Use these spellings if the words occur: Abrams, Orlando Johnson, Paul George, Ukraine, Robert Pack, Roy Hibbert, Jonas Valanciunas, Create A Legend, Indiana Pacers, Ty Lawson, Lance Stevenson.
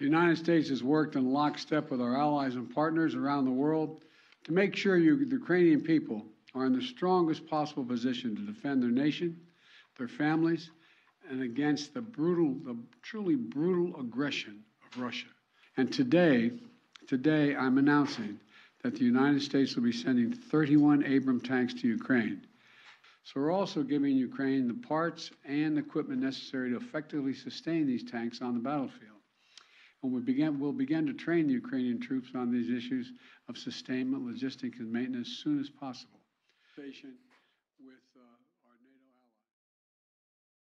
The United States has worked in lockstep with our allies and partners around the world to make sure the Ukrainian people are in the strongest possible position to defend their nation, their families, and against the truly brutal aggression of Russia. And today I'm announcing that the United States will be sending 31 Abrams tanks to Ukraine. So we're also giving Ukraine the parts and equipment necessary to effectively sustain these tanks on the battlefield. And we'll begin to train the Ukrainian troops on these issues of sustainment, logistics, and maintenance as soon as possible.